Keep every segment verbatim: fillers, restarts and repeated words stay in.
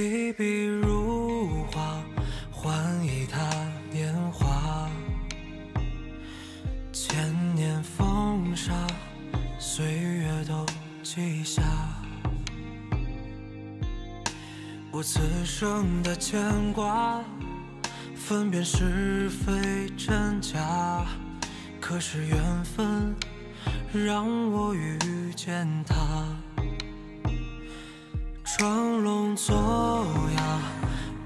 提笔如画，还以他年华。千年风沙，岁月都记下。我此生的牵挂，分辨是非真假。可是缘分让我遇见他。 装聋作哑，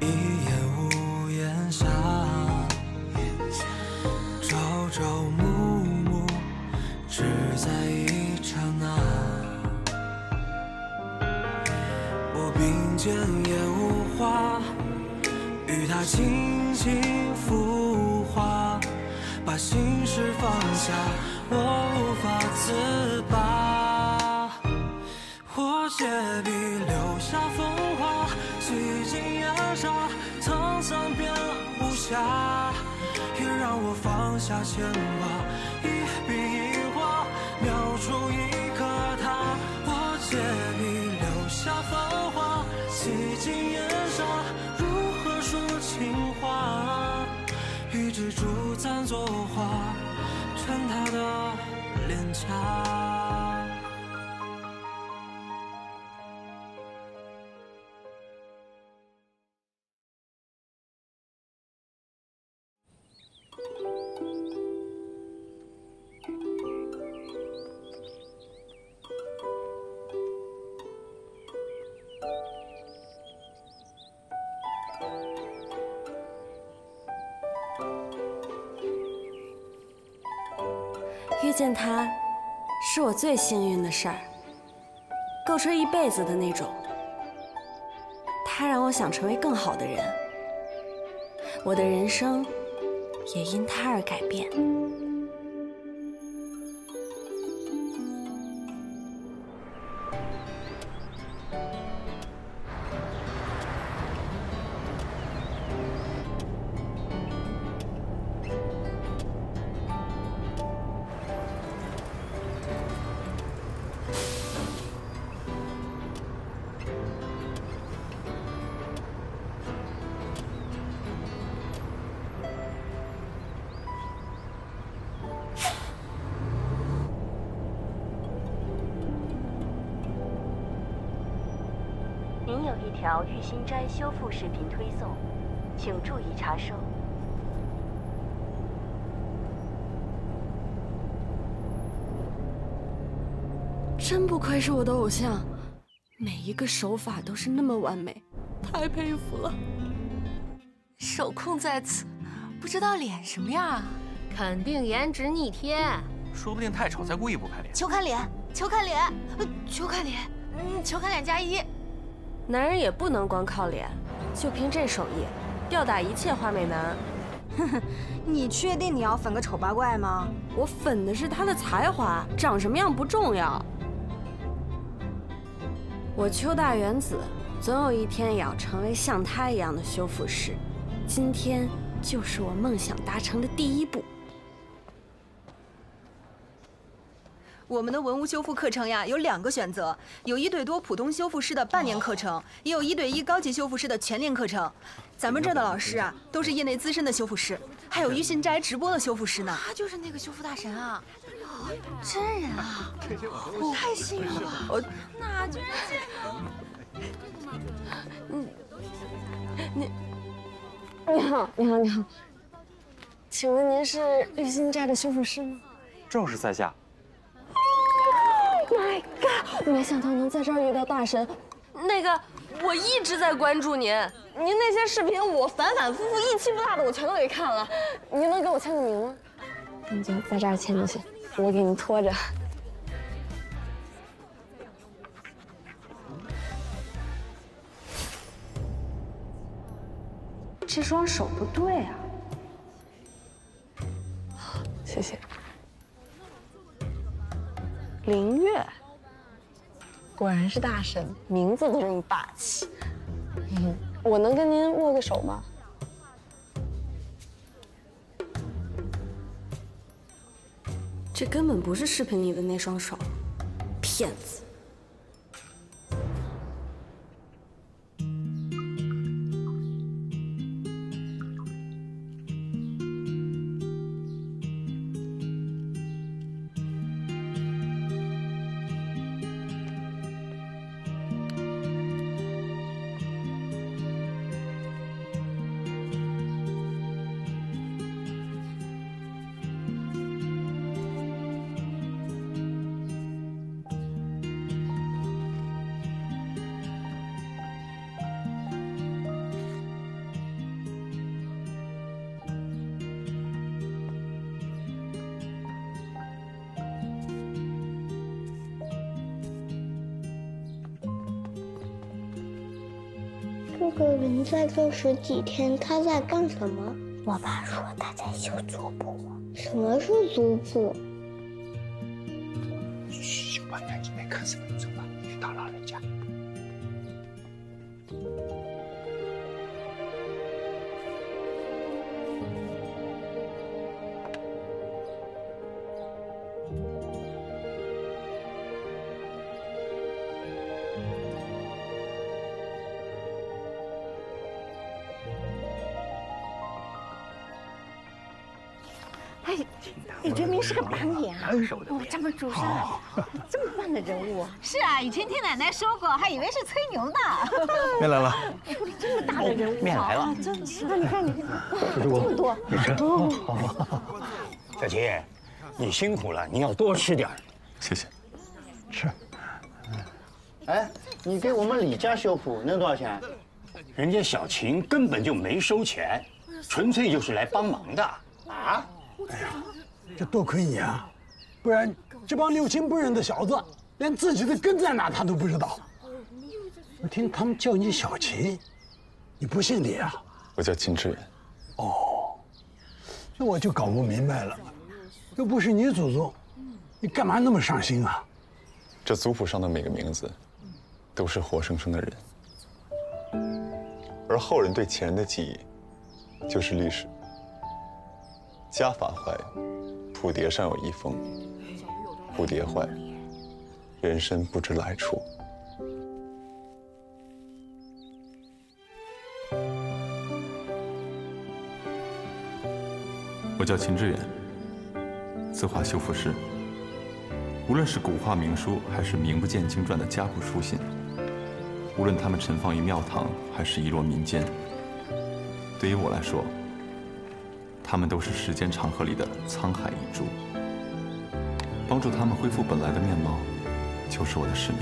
一眼无言下，朝朝暮暮，只在一刹那。我并肩也无话，与他轻轻浮华，把心事放下，我无法自拔。我借笔留。 下风花，洗尽烟沙，沧桑变无暇，也让我放下牵挂。一笔一画，描出一个他。我借笔留下繁华，洗尽烟沙，如何说情话？一支烛簪作画，衬他的脸颊。 遇见他，是我最幸运的事儿，够吹一辈子的那种。他让我想成为更好的人，我的人生也因他而改变。条玉心斋修复视频推送，请注意查收。真不愧是我的偶像，每一个手法都是那么完美，太佩服了。手控在此，不知道脸什么样啊？肯定颜值逆天，说不定太丑才故意不看脸。求看脸，求看脸，求看脸，嗯，求看脸加一。 男人也不能光靠脸，就凭这手艺，吊打一切花美男。哼哼，你确定你要粉个丑八怪吗？我粉的是他的才华，长什么样不重要。我邱大原子，总有一天也要成为像他一样的修复师，今天就是我梦想达成的第一步。我们的文物修复课程呀，有两个选择，有一对多普通修复师的半年课程，也有一对一高级修复师的全年课程。咱们这儿的老师啊，都是业内资深的修复师，还有玉心斋直播的修复师呢。他就是那个修复大神啊，真人啊，我太幸运了，哪居然见过？你，你好，你好，你好，请问您是玉心斋的修复师吗？正是在下。 My God！ 没想到能在这儿遇到大神。那个，我一直在关注您，您那些视频我反反复复一期不落的我全都给看了。您能给我签个名吗？你就在这儿签就行，我给您拖着。这双手不对啊。谢谢。 林月，果然是大神，名字都这么霸气。嗯，我能跟您握个手吗？这根本不是视频里的那双手，骗子。这个人在这十几天他在干什么？我爸说他在修族谱。什么是族谱？去把赶紧来看什么走吧，别打扰人家。哎，李追明是个榜眼啊！我、哦、这么主上，哦、这么棒的人物。是啊，以前听奶奶说过，还以为是吹牛呢。面来了，出了这么大的人物，面来了，真是。那你看，你看，这么多。哦，小秦，你辛苦了，你要多吃点。谢谢。吃。哎，你给我们李家修谱能多少钱？人家小秦根本就没收钱，纯粹就是来帮忙的啊。 哎呀，这多亏你啊，不然这帮六亲不认的小子，连自己的根在哪他都不知道。我听他们叫你小秦，你不姓李啊？我叫秦志远。哦，那我就搞不明白了，又不是你祖宗，你干嘛那么上心啊？这族谱上的每个名字，都是活生生的人，而后人对前人的记忆，就是历史。 家法坏，蝴蝶上有一封；蝴蝶坏，人生不知来处。我叫秦志远，字画修复师。无论是古画名书，还是名不见经传的家谱书信，无论他们陈放于庙堂，还是遗落民间，对于我来说。 他们都是时间长河里的沧海一珠，帮助他们恢复本来的面貌，就是我的使命。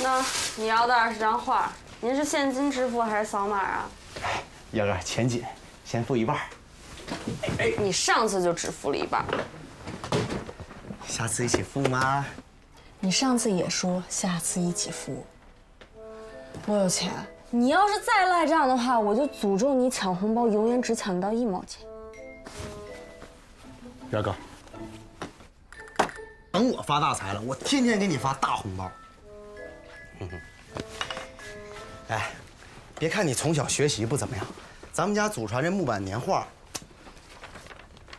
那你要的二十张画，您是现金支付还是扫码啊？要点钱紧，先付一半。哎哎，你上次就只付了一半，下次一起付吗？你上次也说下次一起付。我有钱，你要是再赖账的话，我就诅咒你抢红包永远只抢到一毛钱。表哥，等我发大财了，我天天给你发大红包。 哎，别看你从小学习不怎么样，咱们家祖传这木板年画，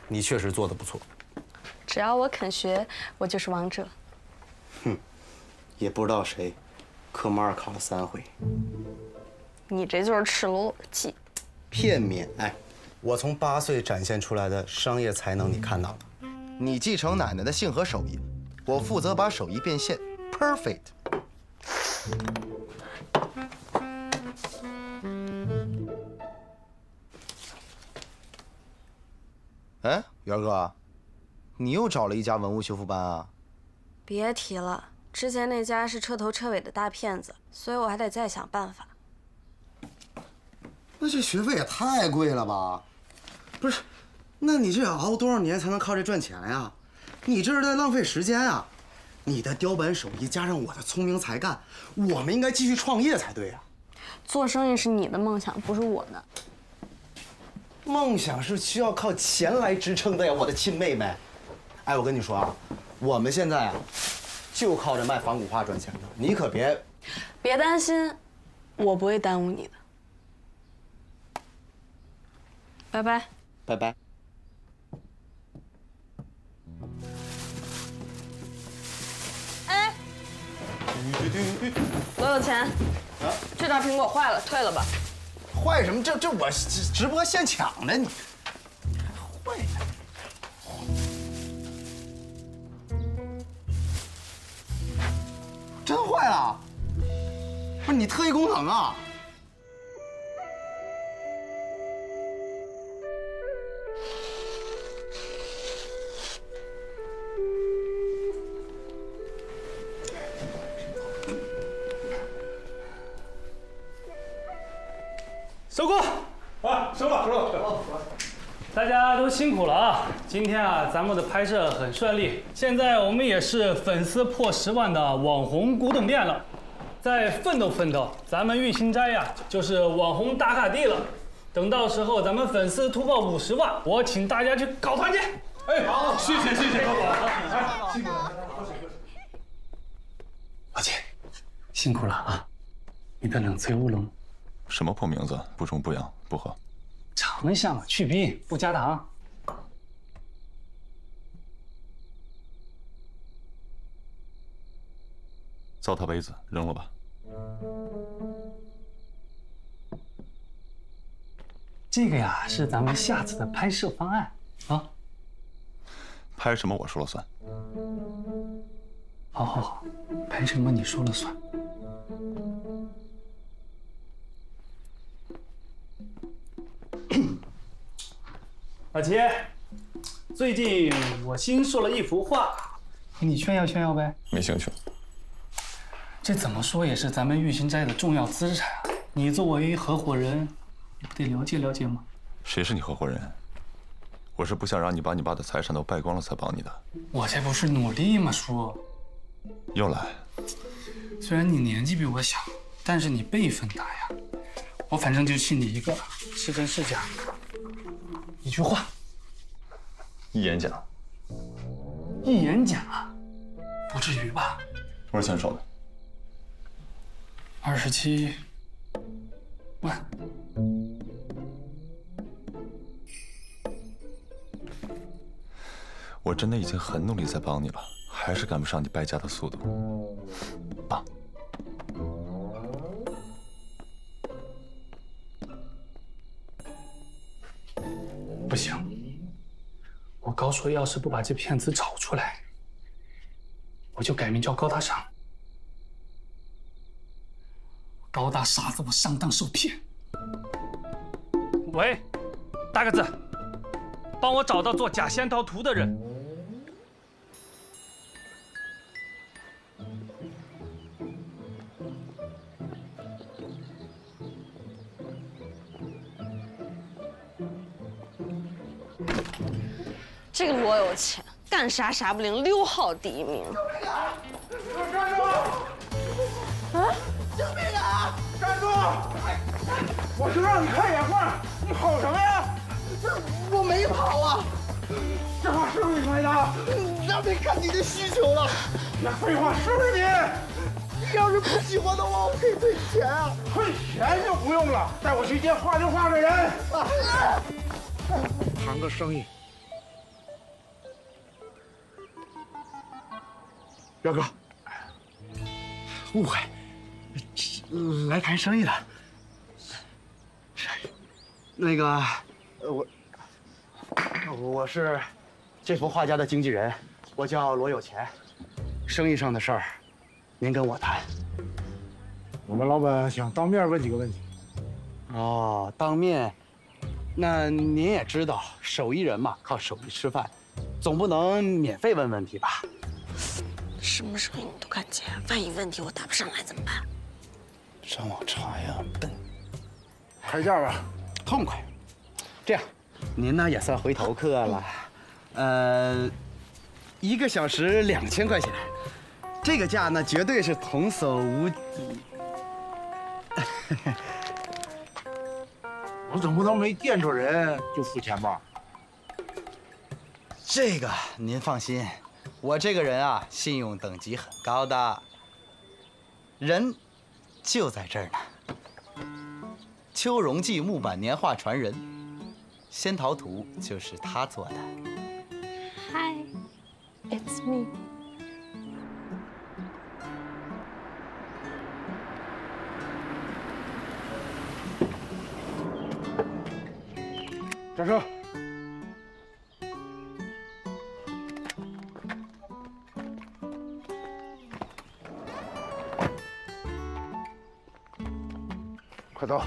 你确实做得不错。只要我肯学，我就是王者。哼，也不知道谁，科目二考了三回。你这就是赤裸裸的技。片面哎，我从八岁展现出来的商业才能你看到了。你继承奶奶的性和手艺，我负责把手艺变现 ，perfect。 哎，元哥，你又找了一家文物修复班啊？别提了，之前那家是彻头彻尾的大骗子，所以我还得再想办法。那这学费也太贵了吧？不是，那你这要熬多少年才能靠这赚钱呀？你这是在浪费时间啊！你的雕版手艺加上我的聪明才干，我们应该继续创业才对啊！做生意是你的梦想，不是我的。梦想是需要靠钱来支撑的呀，我的亲妹妹。哎，我跟你说啊，我们现在啊，就靠着卖仿古画赚钱的，你可别……别担心，我不会耽误你的。 拜拜，拜拜。哎，罗有钱，啊，这袋苹果坏了，退了吧。坏什么？这这我直播现抢的，你坏了。 真坏了？不是你特异功能啊？ 收工！啊，收了，收了，收了。大家都辛苦了啊！今天啊，咱们的拍摄很顺利，现在我们也是粉丝破十万的网红古董店了，再奋斗奋斗，咱们玉清斋呀、啊，就是网红打卡地了。等到时候咱们粉丝突破五十万，我请大家去搞团建。哎，好，谢谢谢谢高总，哎，辛苦了，老姐，辛苦了啊！你的冷萃乌龙。 什么破名字？不中不养，不喝。尝一下嘛，去冰，不加糖。糟蹋杯子，扔了吧。这个呀，是咱们下次的拍摄方案啊。拍什么我说了算。好好好，拍什么你说了算。 老齐，最近我新收了一幅画，你炫耀炫耀呗？没兴趣。这怎么说也是咱们玉清斋的重要资产啊！你作为合伙人，你不得了解了解吗？谁是你合伙人？我是不想让你把你爸的财产都败光了才帮你的。我这不是努力吗，叔？又来。虽然你年纪比我小，但是你辈分大呀。我反正就信你一个，是真是假？ 一句话，一演讲，一演讲，不至于吧？多少钱收的？二十七万。我真的已经很努力在帮你了，还是赶不上你败家的速度，爸。 不行，我高硕要是不把这骗子找出来，我就改名叫高大傻。高大傻子，我上当受骗。喂，大个子，帮我找到做假仙桃图的人。这个罗有钱，干啥啥不灵，溜号第一名。站住！啊！救命啊！站住！我就让你看眼画，你跑什么呀？这我没跑啊！这画是不是你拍的？那得看你的需求了。那废话是不是你？你要是不喜欢的话，我可以退钱啊。退钱就不用了，带我去见画就画的人，谈个生意。 彪哥，误会，来谈生意的。那个，我我是这幅画家的经纪人，我叫罗有钱。生意上的事儿，您跟我谈。我们老板想当面问几个问题。哦，当面，那您也知道，手艺人嘛，靠手艺吃饭，总不能免费问问题吧？ 什么生意你都敢接，万一问题我答不上来怎么办？上网查呀，笨。开价吧，痛快。这样，您呢也算回头客了。呃，一个小时两千块钱，这个价呢，绝对是童叟无欺。我总不能没见着人就付钱吧？这个您放心，我这个人啊，信用等级很高的。人就在这儿呢，秋容记木板年画传人，仙桃图就是他做的。Hi, it's me. 下车。快走！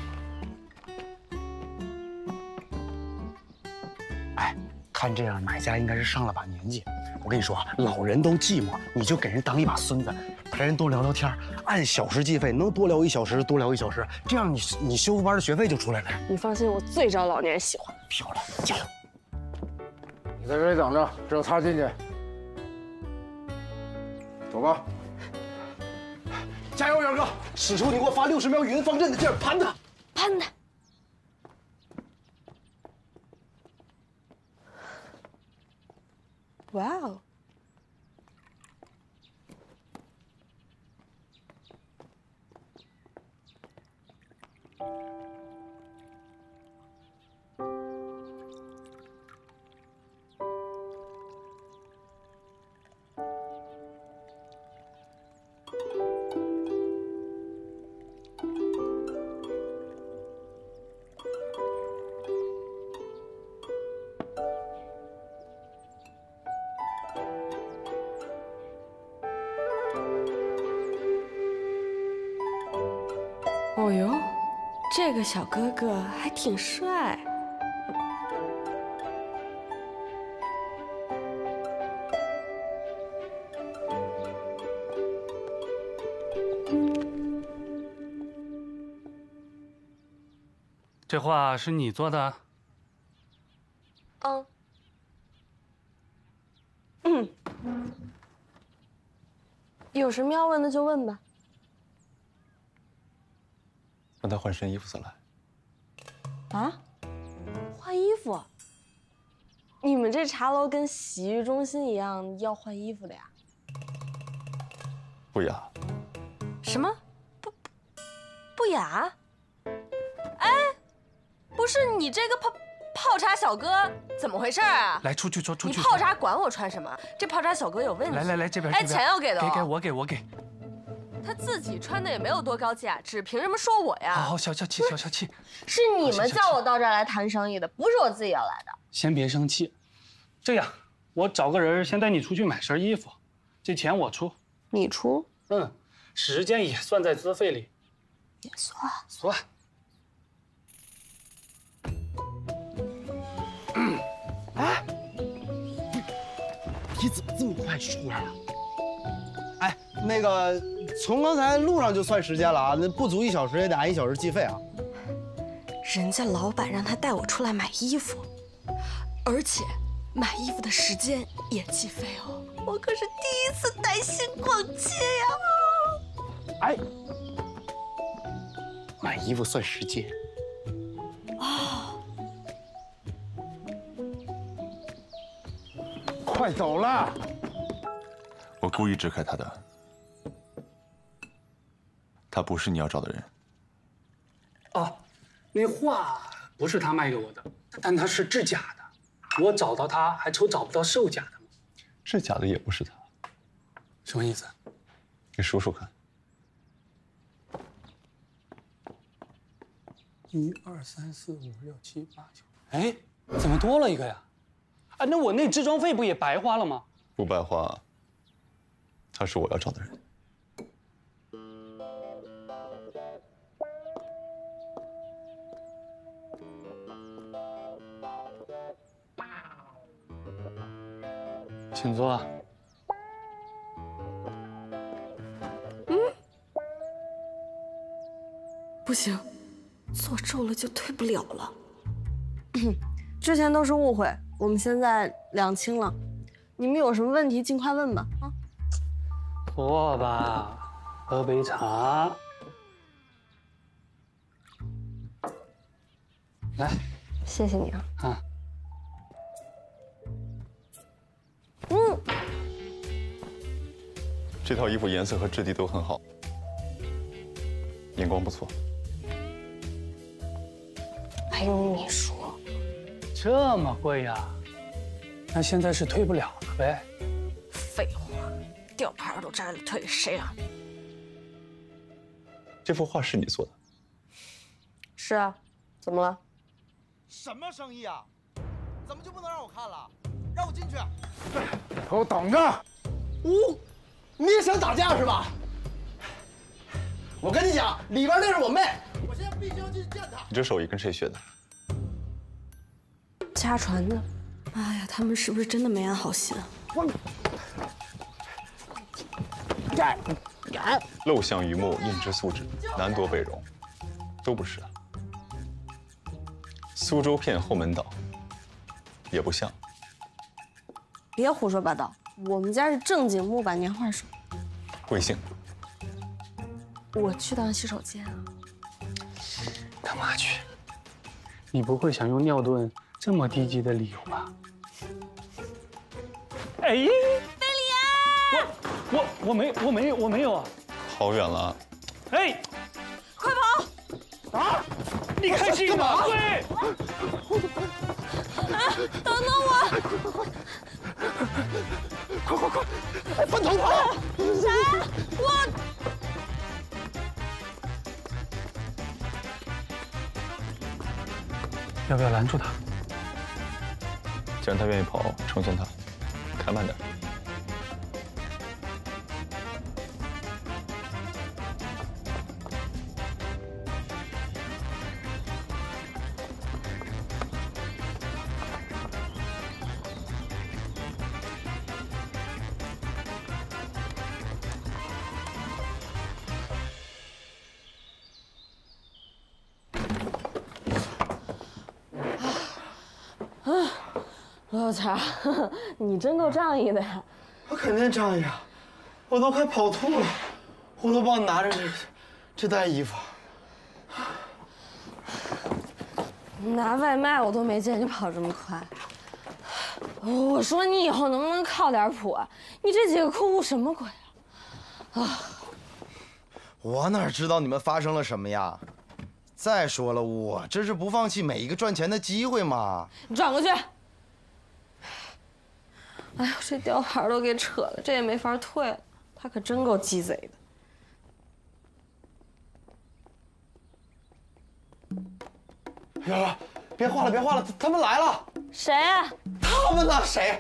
哎，看这样，买家应该是上了把年纪。我跟你说啊，老人都寂寞，你就给人当一把孙子，陪人多聊聊天，按小时计费，能多聊一小时多聊一小时，这样你你修复班的学费就出来了。你放心，我最招老年人喜欢。 漂亮，加油！你在这里等着，只有他进去。走吧，加油，元哥！史叔，你给我发六十秒语音方阵的劲儿，盘他，盘他。哇哦！哦呦，这个小哥哥还挺帅。这画是你做的？嗯。嗯。有什么要问的就问吧。 让他换身衣服再来。啊？换衣服？你们这茶楼跟洗浴中心一样要换衣服的呀？不雅。什么？不不不雅？哎，不是你这个泡泡茶小哥怎么回事啊？来，出去说出去。你泡茶管我穿什么？这泡茶小哥有问题。来来来，这边。哎，钱要给的。给给我给我给。 他自己穿的也没有多高级啊，只凭什么说我呀？好，好，小小气，小小气，是你们叫我到这儿来谈生意的，不是我自己要来的。先别生气，这样，我找个人先带你出去买身衣服，这钱我出。你出？嗯，时间也算在资费里。也算。算。哎，你怎么这么快出来了？ 哎，那个，从刚才路上就算时间了啊，那不足一小时也得按一小时计费啊。人家老板让他带我出来买衣服，而且买衣服的时间也计费哦。我可是第一次带薪逛街呀。哎，买衣服算时间。哦，快走了。 我故意支开他的，他不是你要找的人。哦，那画不是他卖给我的，但他是制假的，我找到他还愁找不到售假的吗？制假的也不是他，什么意思？给数数看，一二三四五六七八九，哎，怎么多了一个呀？啊，那我那置装费不也白花了吗？不白花。 他是我要找的人。请坐。嗯，不行，坐皱了就退不了了。之前都是误会，我们现在两清了。你们有什么问题尽快问吧，啊。坐吧，喝杯茶。来，谢谢你啊。啊。嗯。这套衣服颜色和质地都很好，眼光不错。还用你说？这么贵呀？那现在是退不了了呗？废话。 吊牌都沾了腿，谁让你？这幅画是你做的？是啊，怎么了？什么生意啊？怎么就不能让我看了？让我进去！给我等着！呜、哦，你也想打架是吧？我跟你讲，里边那是我妹，我现在必须要去见她。你这手艺跟谁学的？家传的。哎呀，他们是不是真的没安好心？我。 陋巷榆木，印之素纸，南夺北戎，都不是。苏州片后门岛，也不像。别胡说八道，我们家是正经木板年画手。贵姓？我去趟洗手间啊。干嘛去？你不会想用尿遁这么低级的理由吧？哎。 我我没我没我没有啊，跑远了，哎，快跑！啊！你开始干嘛？对，等等我！快快快！快快快！哎，分头跑！啥？我要不要拦住他？既然他愿意跑，成全他，开慢点。 老茶，你真够仗义的呀！我肯定仗义啊，我都快跑吐了，我都帮你拿着这这袋衣服。拿外卖我都没见你跑这么快。我说你以后能不能靠点谱啊？你这几个客户什么鬼啊？啊！我哪知道你们发生了什么呀？再说了，我这是不放弃每一个赚钱的机会嘛。你转过去。 哎呦，这吊牌都给扯了，这也没法退了。他可真够鸡贼的！圆圆，别画了，别画了，他们来了。谁啊？他们呢？谁？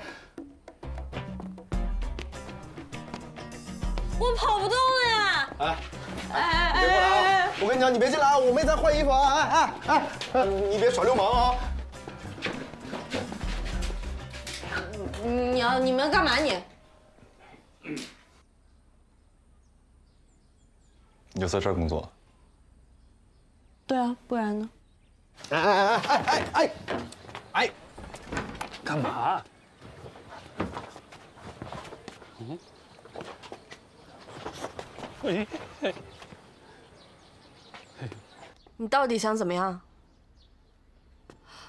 我跑不动了呀！哎哎哎！别过来啊！我跟你讲，你别进来啊！我妹在换衣服啊！哎哎哎！你别耍流氓啊！ 你要你们干嘛你？你就在这儿工作？对啊，不然呢？哎哎哎哎哎哎！哎，干嘛？嗯？哎哎！你到底想怎么样？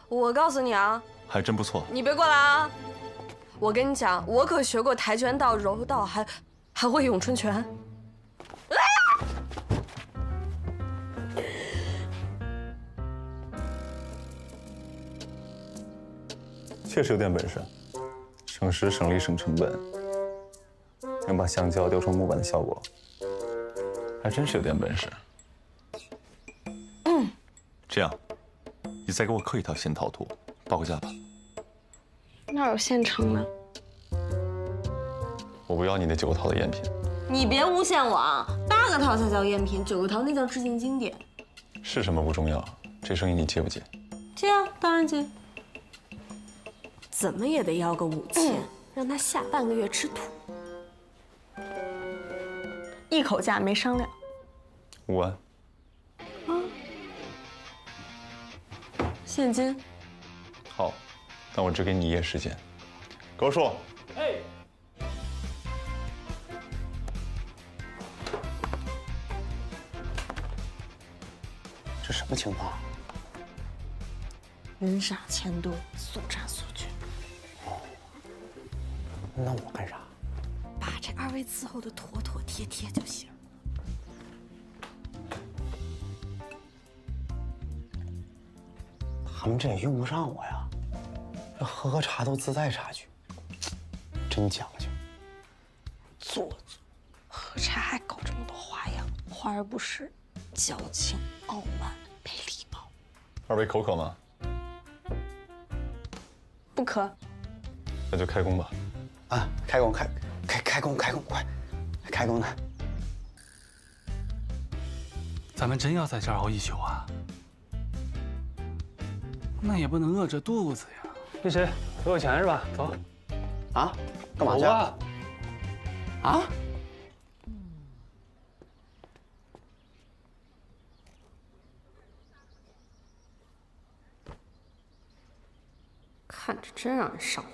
我告诉你啊！还真不错。你别过来啊！ 我跟你讲，我可学过跆拳道、柔道，还还会咏春拳。啊！确实有点本事，省时省力省成本，能把橡胶雕成木板的效果，还真是有点本事。嗯，这样，你再给我刻一套仙桃图，报个价吧。 那有现成的。我不要你那九个桃的赝品。你别诬陷我啊！八个桃才叫赝品，九个桃那叫致敬经典。是什么不重要，这生意你接不接？接啊，当然接。怎么也得要个五千，让他下半个月吃土。一口价没商量。五万。啊。现金。好。 但我只给你一夜时间，高硕。哎，么情况？人傻钱多，速战速决。哦，那我干啥？把这二位伺候的妥妥帖帖就行。 他们这也用不上我呀，这喝喝茶都自带茶具，真讲究。做作，喝茶还搞这么多花样，花而不实，矫情、傲慢、没礼貌。二位口渴吗？不渴。那就开工吧。啊，开工开开开工开工快，开工呢。咱们真要在这儿熬一宿啊？ 那也不能饿着肚子呀！那谁，给我钱是吧？走，啊，干嘛去？啊？啊？看着真让人上火。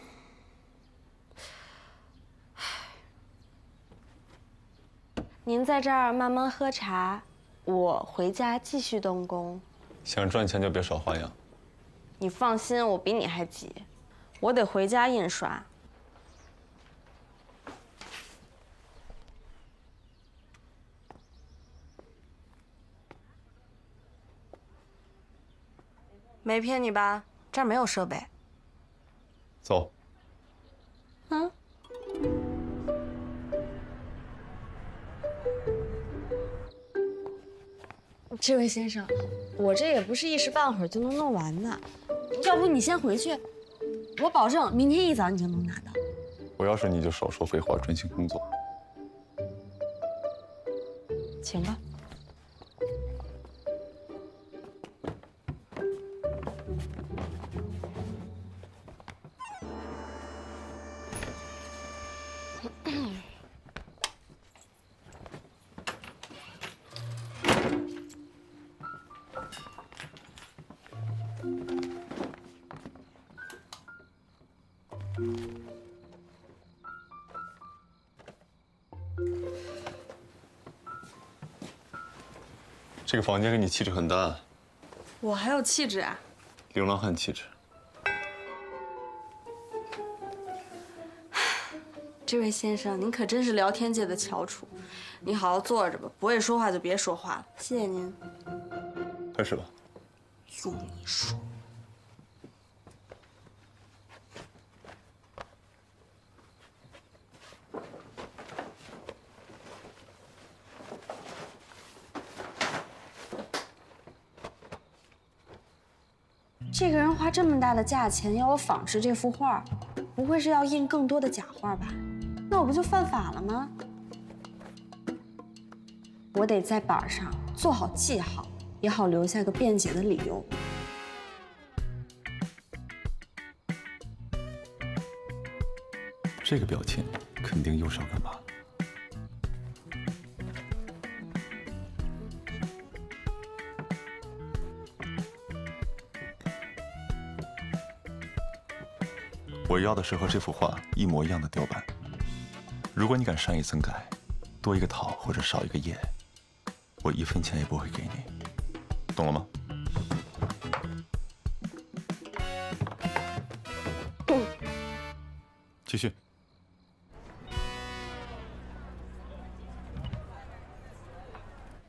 您在这儿慢慢喝茶，我回家继续动工。想赚钱就别耍花样。 你放心，我比你还急，我得回家印刷。没骗你吧？这儿没有设备。走。嗯。 这位先生，我这也不是一时半会儿就能弄完的，要不你先回去，我保证明天一早你就能拿到。我要是你就少说废话，专心工作。请吧。这个房间给你气质很大。我还有气质啊？流浪汉气质。这位先生，您可真是聊天界的翘楚。你好好坐着吧，不会说话就别说话了。谢谢您。开始吧。用你说。 这个人花这么大的价钱要我仿制这幅画，不会是要印更多的假画吧？那我不就犯法了吗？我得在板上做好记号，也好留下个辩解的理由。这个标签肯定又是要干嘛？ 我要的是和这幅画一模一样的雕版。如果你敢善意增改，多一个桃或者少一个叶，我一分钱也不会给你，懂了吗？嗯、继续。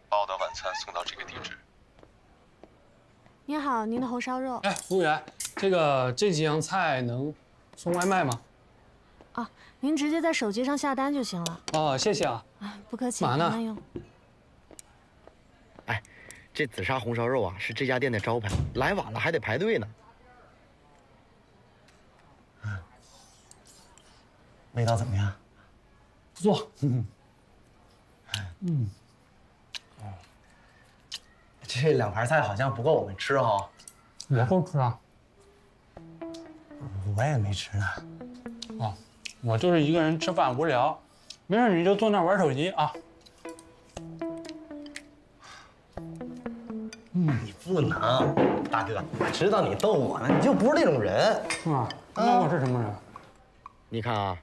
把我的晚餐送到这个地址。您好，您的红烧肉。哎，服务员，这个这几样菜能 送外卖吗？啊，您直接在手机上下单就行了。哦，谢谢啊。啊，不客气。干嘛呢？哎，这紫砂红烧肉啊，是这家店的招牌，来晚了还得排队呢。嗯，味道怎么样？不错。嗯。嗯。哦，这两盘菜好像不够我们吃哦。也够吃啊。 我也没吃呢，啊，我就是一个人吃饭无聊，没事你就坐那玩手机啊。嗯，你不能，大哥，我知道你逗我呢，你就不是那种人。是吗？那我是什么人？你看啊，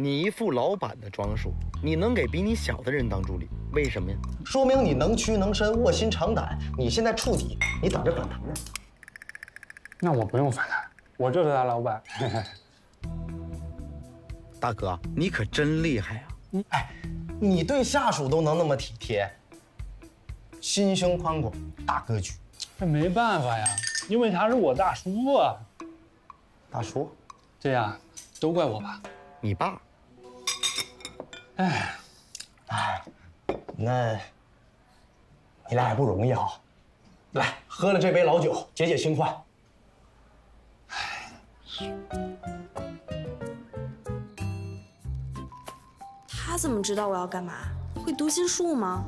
你一副老板的装束，你能给比你小的人当助理，为什么呀？说明你能屈能伸，卧薪尝胆。你现在触底，你等着反弹呢。那我不用反弹，我就是他老板。大哥，你可真厉害啊！你哎，你对下属都能那么体贴，心胸宽广，大格局。这没办法呀，因为他是我大叔啊。大叔，对呀，都怪我爸。你爸？ 哎，哎，那你俩也不容易啊！来，喝了这杯老酒，解解新欢。他怎么知道我要干嘛？会读心术吗？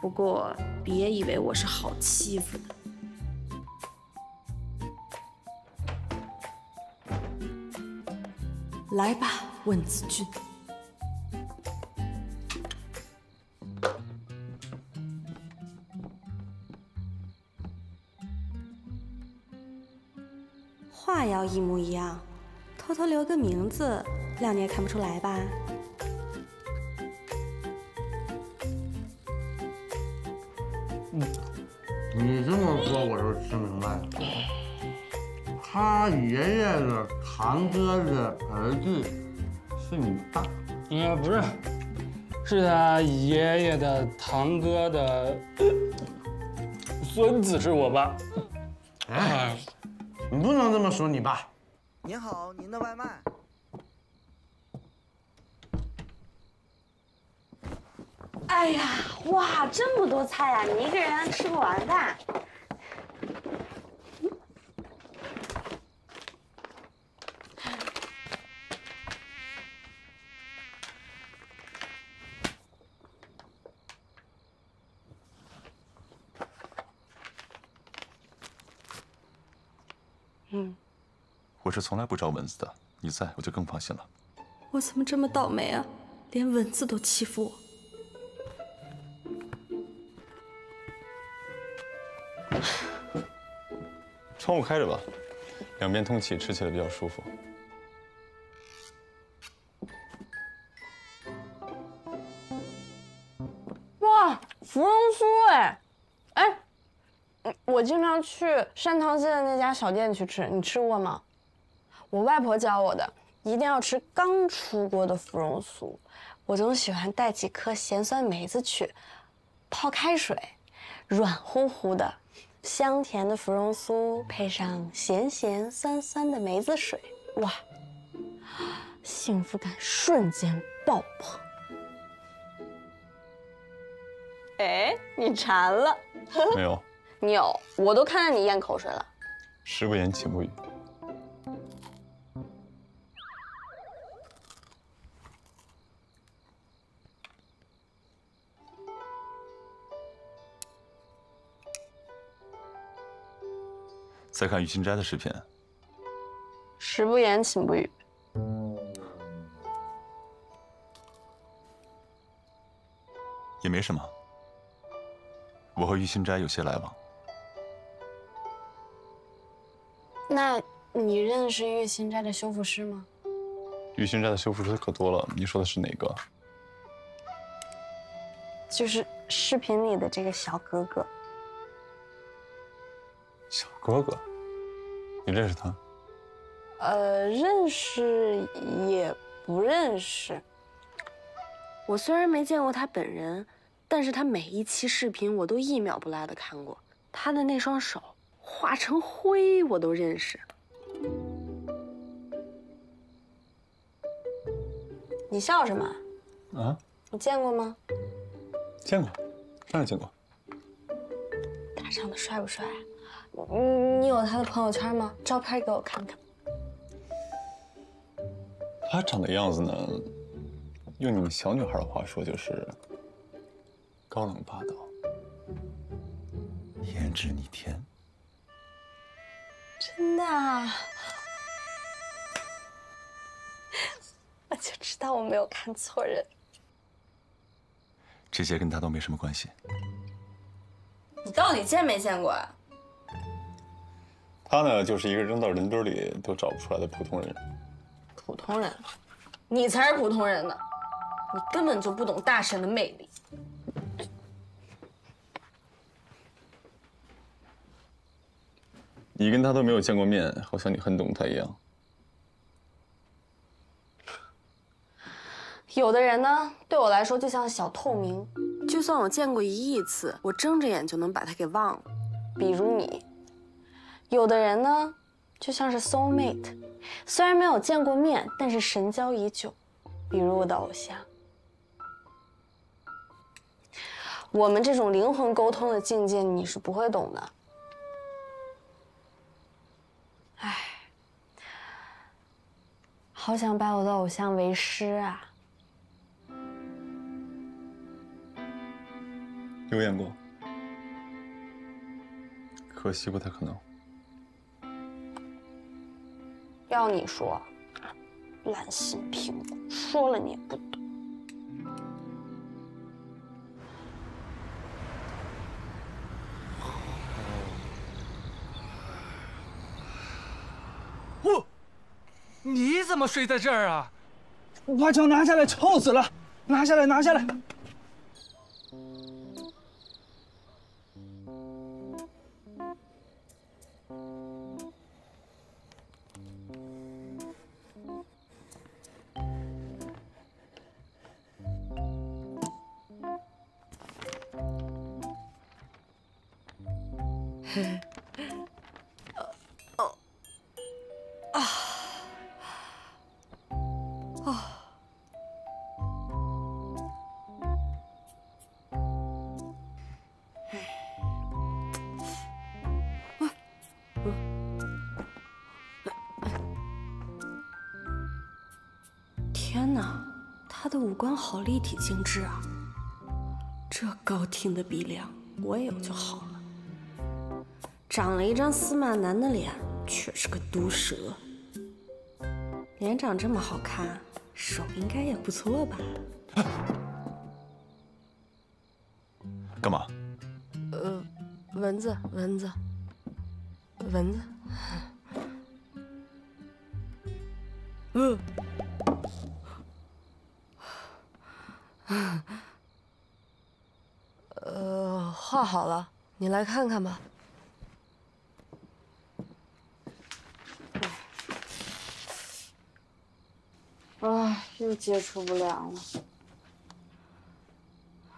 不过别以为我是好欺负的。 来吧，问子君。话要一模一样，偷偷留个名字，谅你也看不出来吧？嗯，你这么说我就吃明白了。 他爷爷的堂哥的儿子是你爸？嗯，不是，是他爷爷的堂哥的孙子是我爸。哎，你不能这么说你爸。您好，您的外卖。哎呀，哇，这么多菜啊，你一个人吃不完的。 嗯，我是从来不招蚊子的，你在我就更放心了。我怎么这么倒霉啊，连蚊子都欺负我！窗户开着吧，两边通气，吃起来比较舒服。哇，芙蓉酥哎，哎。 我经常去山塘街的那家小店去吃，你吃过吗？我外婆教我的，一定要吃刚出锅的芙蓉酥。我总喜欢带几颗咸酸梅子去，泡开水，软乎乎的，香甜的芙蓉酥配上咸咸酸酸的梅子水，哇，幸福感瞬间爆棚。哎，你馋了？没有。 你有，我都看见你咽口水了。食不言，寝不语。再看于心斋的视频。食不言，寝不语。也没什么。我和于心斋有些来往。 那你认识玉心斋的修复师吗？玉心斋的修复师可多了，你说的是哪个？就是视频里的这个小哥哥。小哥哥，你认识他？呃，认识也不认识。我虽然没见过他本人，但是他每一期视频我都一秒不落的看过，他的那双手。 化成灰，我都认识。你笑什么？啊？你见过吗？见过，当然见过。他长得帅不帅啊？你你有他的朋友圈吗？照片给我看看。他长的样子呢？用你们小女孩的话说，就是高冷霸道，颜值逆天。 真的啊！我就知道我没有看错人。这些跟他都没什么关系。你到底见没见过啊？他呢，就是一个扔到人堆里都找不出来的普通人。普通人，你才是普通人呢，你根本就不懂大神的魅力。 你跟他都没有见过面，好像你很懂他一样。有的人呢，对我来说就像小透明，就算我见过一亿次，我睁着眼就能把他给忘了。比如你。有的人呢，就像是 soul mate， 虽然没有见过面，但是神交已久。比如我的偶像。我们这种灵魂沟通的境界，你是不会懂的。 哎，好想拜我的偶像为师啊！有眼光，可惜不太可能。要你说，烂心苹果，说了你也不懂。你怎么睡在这儿啊？我把脚拿下来，臭死了！拿下来，拿下来！嘿嘿。 天哪，他的五官好立体精致啊！这高挺的鼻梁，我也有就好了。长了一张司马南的脸，却是个毒蛇。脸长这么好看，手应该也不错吧？干嘛？呃，蚊子，蚊子，蚊子。嗯、呃。 呃，画好了，你来看看吧。啊，又接触不良了。啊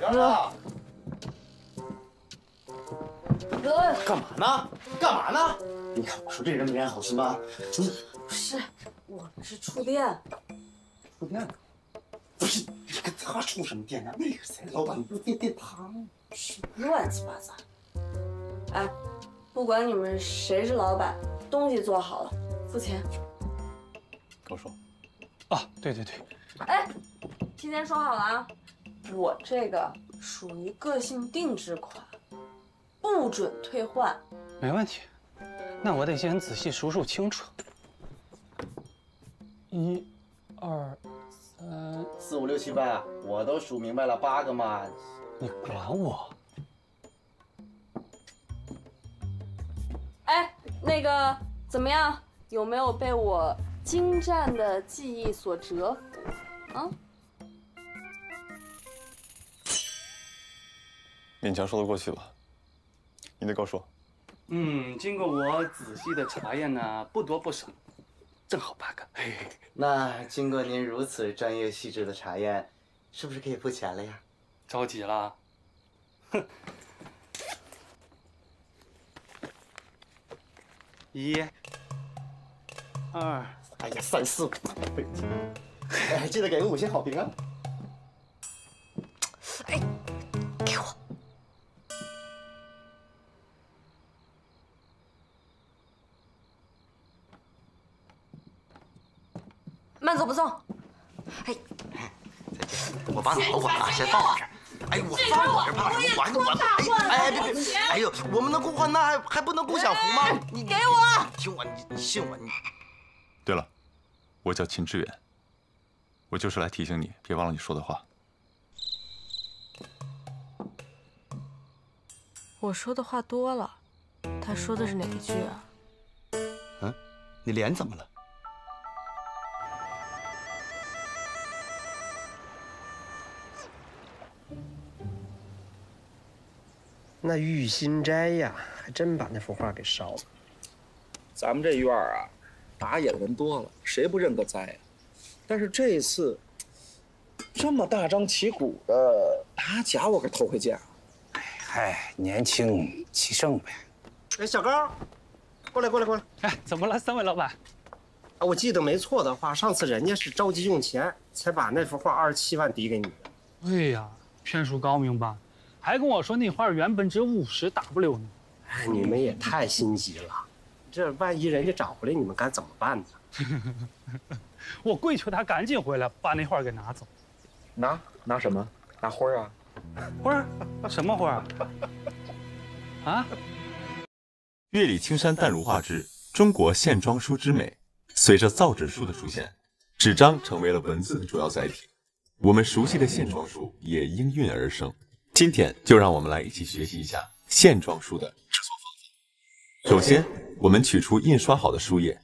杨哥，哥，干嘛呢？干嘛呢？你看我说这人没安好心吧？嗯、不是，我们是触电。触电？不是，你跟他触什么电啊？那个谁，老板不是电电他吗？什么乱七八糟！哎，不管你们谁是老板，东西做好了，付钱。高叔。啊，对对对。哎，提前说好了啊。 我这个属于个性定制款，不准退换。没问题，那我得先仔细数数清楚。一、二、三、四、五、六、七、八，我都数明白了，八个嘛。你管我？哎，那个怎么样？有没有被我精湛的技艺所折服？啊？ 勉强说得过去吧，你得高说。嗯，经过我仔细的查验呢，不多不少，正好八个。嘿嘿那经过您如此专业细致的查验，是不是可以付钱了呀？着急了。哼。一、二，哎呀，三四五，费劲。哎，记得给个五星好评啊！哎。 慢走不送，哎，我把老管啊先放我这儿，哎，我放我这儿怕什么？我还能管？哎哎别别，哎呦，我们能共患难还还不能共享福吗？你给我，听我，你信我，你。对了，我叫秦志远，我就是来提醒你，别忘了你说的话。我说的话多了，他说的是哪一句啊？嗯、啊，你脸怎么了？那玉心斋呀，还真把那幅画给烧了。咱们这院儿啊。 打野的人多了，谁不认个栽呀？但是这次这么大张旗鼓的打假，我可头回见。哎嗨，年轻气盛呗。哎，小高，过来过来过来。哎，怎么了，三位老板？啊，我记得没错的话，上次人家是着急用钱，才把那幅画二十七万抵给你的。对呀，骗术高明吧？还跟我说那画原本只有五十 W 呢。哎，你们也太心急了。 这万一人家找回来，你们该怎么办呢？我跪求他赶紧回来，把那画给拿走。拿拿什么？拿花啊？花儿？什么花啊？啊？月里青山淡如画质，中国线装书之美。随着造纸术的出现，纸张成为了文字的主要载体。我们熟悉的线装书也应运而生。今天就让我们来一起学习一下线装书的制作方法。首先。 我们取出印刷好的书页，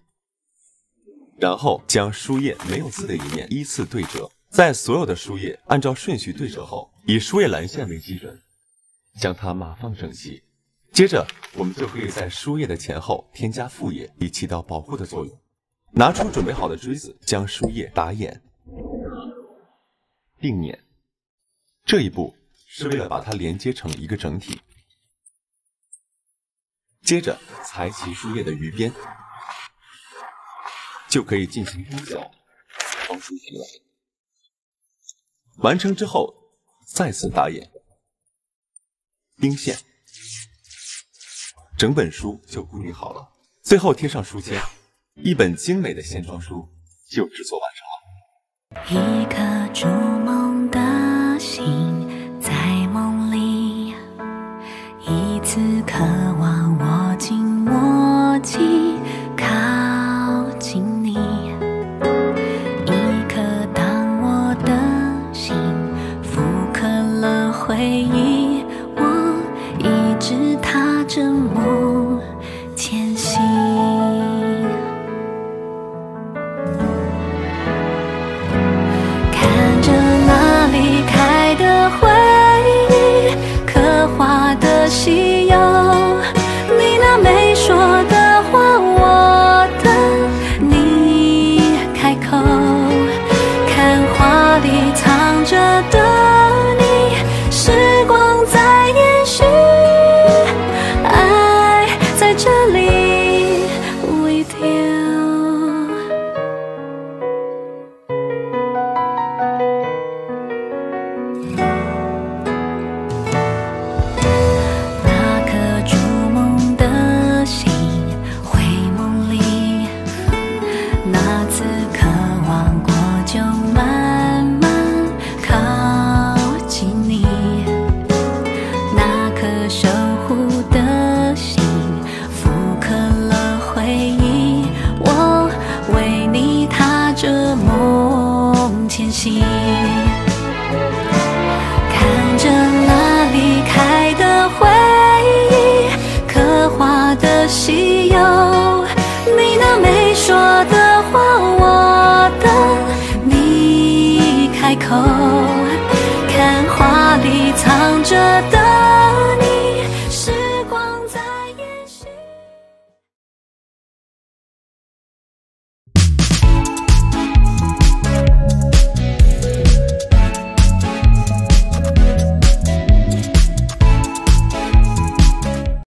然后将书页没有字的一面依次对折，在所有的书页按照顺序对折后，以书页蓝线为基准，将它码放整齐。接着，我们就可以在书页的前后添加副页，以起到保护的作用。拿出准备好的锥子，将书页打眼、并捻。这一步是为了把它连接成一个整体。 接着裁齐书页的余边，就可以进行工角、装书皮了。完成之后，再次打眼、钉线，整本书就固定好了。最后贴上书签，一本精美的线装书就制作完成了。一颗逐梦的心在梦里，一次渴望。 静默契靠近你，一刻当我的心复刻了回忆，我一直踏着梦前行。看着那离开的回忆，刻画的夕阳。 看花里藏着的。